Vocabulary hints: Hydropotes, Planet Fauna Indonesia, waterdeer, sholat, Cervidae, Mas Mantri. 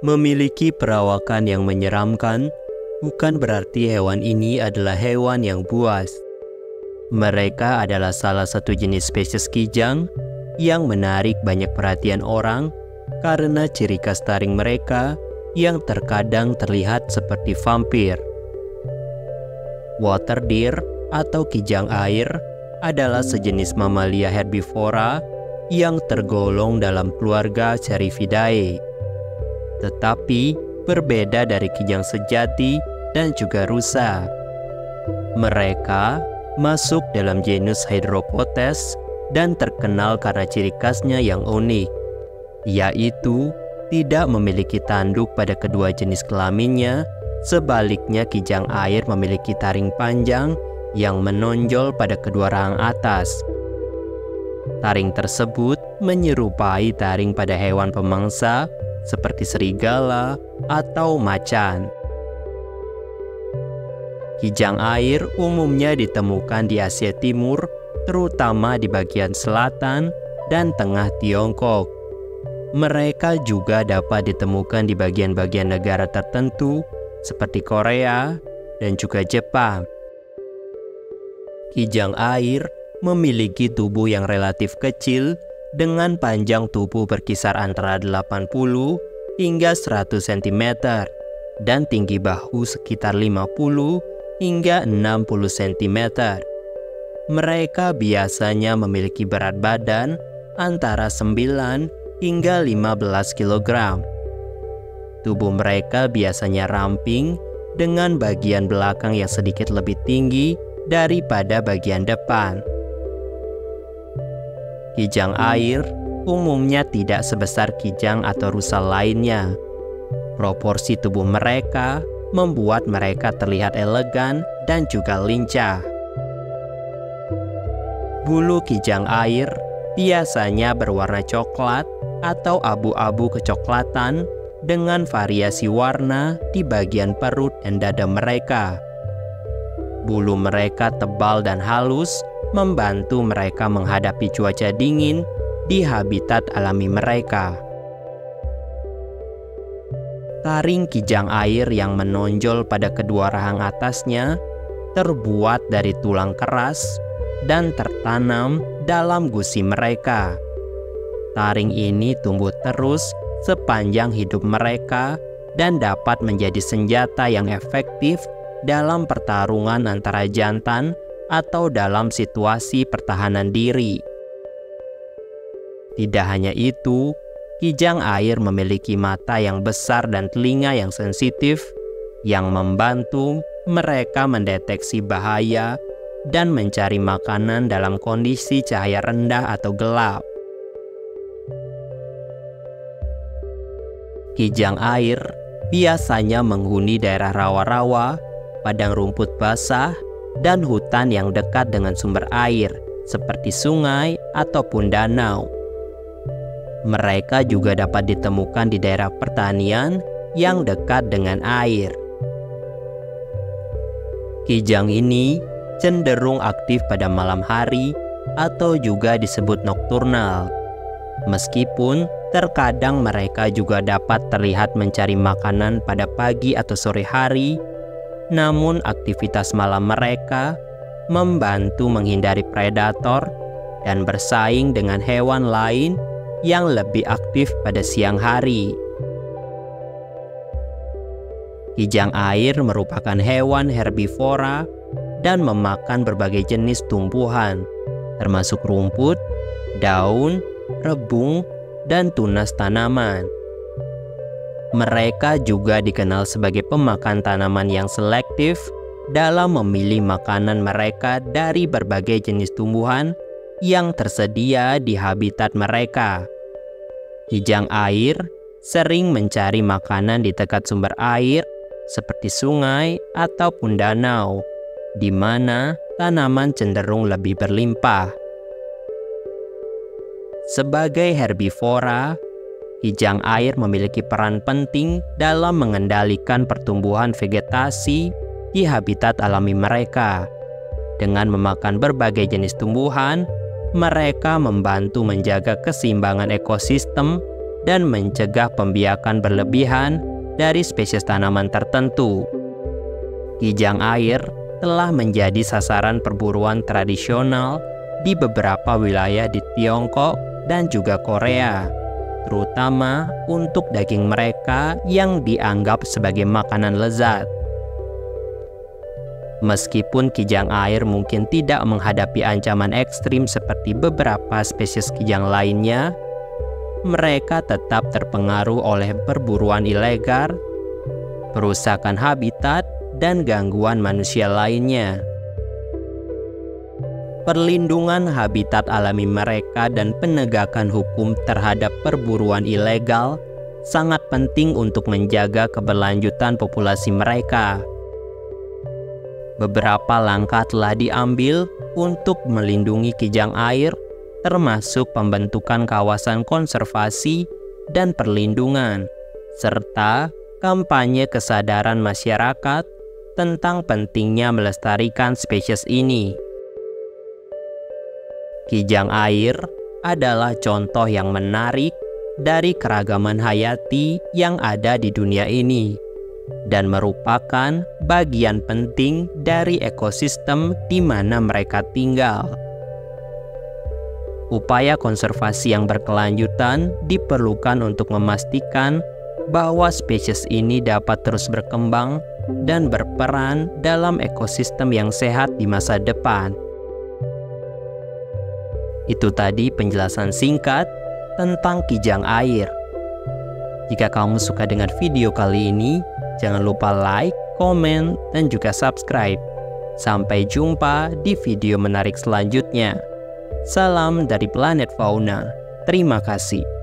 memiliki perawakan yang menyeramkan, bukan berarti hewan ini adalah hewan yang buas. Mereka adalah salah satu jenis spesies kijang yang menarik banyak perhatian orang karena ciri khas taring mereka yang terkadang terlihat seperti vampir. Water deer atau kijang air adalah sejenis mamalia herbivora yang tergolong dalam keluarga Cervidae, tetapi berbeda dari kijang sejati dan juga rusa. Mereka masuk dalam genus Hydropotes dan terkenal karena ciri khasnya yang unik, yaitu tidak memiliki tanduk pada kedua jenis kelaminnya. Sebaliknya, kijang air memiliki taring panjang yang menonjol pada kedua rahang atas. Taring tersebut menyerupai taring pada hewan pemangsa seperti serigala atau macan. Kijang air umumnya ditemukan di Asia Timur, terutama di bagian selatan dan tengah Tiongkok. Mereka juga dapat ditemukan di bagian-bagian negara tertentu seperti Korea dan juga Jepang. Kijang air memiliki tubuh yang relatif kecil dengan panjang tubuh berkisar antara 80 hingga 100 cm dan tinggi bahu sekitar 50 hingga 60 cm. Mereka biasanya memiliki berat badan antara 9 hingga 15 kg. Tubuh mereka biasanya ramping dengan bagian belakang yang sedikit lebih tinggi daripada bagian depan. Kijang air umumnya tidak sebesar kijang atau rusa lainnya. Proporsi tubuh mereka membuat mereka terlihat elegan dan juga lincah. Bulu kijang air biasanya berwarna coklat atau abu-abu kecoklatan dengan variasi warna di bagian perut dan dada mereka. Bulu mereka tebal dan halus, membantu mereka menghadapi cuaca dingin di habitat alami mereka. Taring kijang air yang menonjol pada kedua rahang atasnya terbuat dari tulang keras dan tertanam dalam gusi mereka. Taring ini tumbuh terus sepanjang hidup mereka dan dapat menjadi senjata yang efektif dalam pertarungan antara jantan atau dalam situasi pertahanan diri. Tidak hanya itu, kijang air memiliki mata yang besar dan telinga yang sensitif yang membantu mereka mendeteksi bahaya dan mencari makanan dalam kondisi cahaya rendah atau gelap. Kijang air biasanya menghuni daerah rawa-rawa, padang rumput basah, dan hutan yang dekat dengan sumber air, seperti sungai ataupun danau. Mereka juga dapat ditemukan di daerah pertanian yang dekat dengan air. Kijang ini cenderung aktif pada malam hari atau juga disebut nokturnal, meskipun terkadang mereka juga dapat terlihat mencari makanan pada pagi atau sore hari. Namun aktivitas malam mereka membantu menghindari predator dan bersaing dengan hewan lain yang lebih aktif pada siang hari. Kijang air merupakan hewan herbivora dan memakan berbagai jenis tumbuhan, termasuk rumput, daun, rebung, dan tunas tanaman. Mereka juga dikenal sebagai pemakan tanaman yang selektif dalam memilih makanan mereka dari berbagai jenis tumbuhan yang tersedia di habitat mereka. Kijang air sering mencari makanan di dekat sumber air seperti sungai ataupun danau, di mana tanaman cenderung lebih berlimpah. Sebagai herbivora, kijang air memiliki peran penting dalam mengendalikan pertumbuhan vegetasi di habitat alami mereka. Dengan memakan berbagai jenis tumbuhan, mereka membantu menjaga keseimbangan ekosistem dan mencegah pembiakan berlebihan dari spesies tanaman tertentu. Kijang air telah menjadi sasaran perburuan tradisional di beberapa wilayah di Tiongkok dan juga Korea, terutama untuk daging mereka yang dianggap sebagai makanan lezat. Meskipun kijang air mungkin tidak menghadapi ancaman ekstrim seperti beberapa spesies kijang lainnya, mereka tetap terpengaruh oleh perburuan ilegal, perusakan habitat, dan gangguan manusia lainnya. Perlindungan habitat alami mereka dan penegakan hukum terhadap perburuan ilegal sangat penting untuk menjaga keberlanjutan populasi mereka. Beberapa langkah telah diambil untuk melindungi kijang air, termasuk pembentukan kawasan konservasi dan perlindungan, serta kampanye kesadaran masyarakat tentang pentingnya melestarikan spesies ini. Kijang air adalah contoh yang menarik dari keragaman hayati yang ada di dunia ini, dan merupakan bagian penting dari ekosistem di mana mereka tinggal. Upaya konservasi yang berkelanjutan diperlukan untuk memastikan bahwa spesies ini dapat terus berkembang dan berperan dalam ekosistem yang sehat di masa depan. Itu tadi penjelasan singkat tentang kijang air. Jika kamu suka dengan video kali ini, jangan lupa like, komen, dan juga subscribe. Sampai jumpa di video menarik selanjutnya. Salam dari Planet Fauna. Terima kasih.